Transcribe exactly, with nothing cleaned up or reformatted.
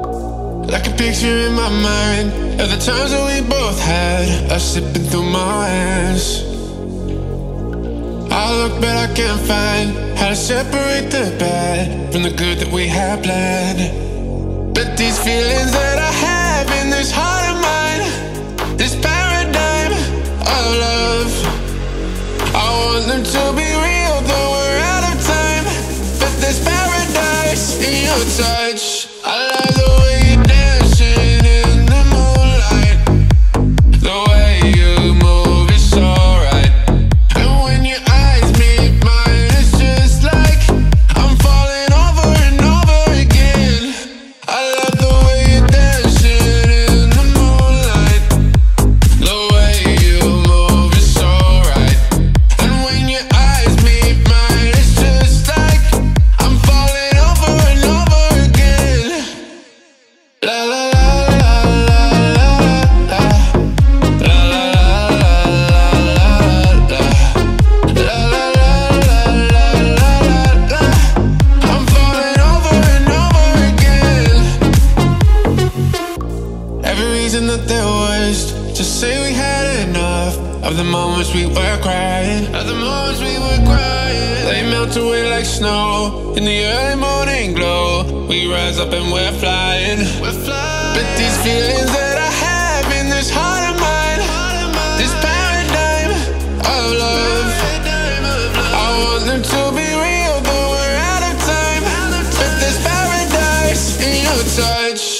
Like a picture in my mind of the times that we both had, us sipping through my hands. I look but I can't find how to separate the bad from the good that we had planned. But these feelings that I have in this heart of mine, this paradigm of love, I want them to be real, though we're out of time. But this paradise in your touch, I love the way you dance in the moonlight. The way you move is alright. And when your eyes meet mine, it's just like I'm falling over and over again. I love the way you dance in the moonlight. The way you move is alright. And when your eyes meet mine, it's just like I'm falling over and over again. La la. That there was to say we had enough of the moments we were crying, of the moments we were crying. They melt away like snow in the early morning glow. We rise up and we're flying, we're flying. But these feelings that I have in this heart of mine, heart of mine. This paradigm of love, paradigm of love. I want them to be real, but we're out of time, out of time. But this paradise in your touch.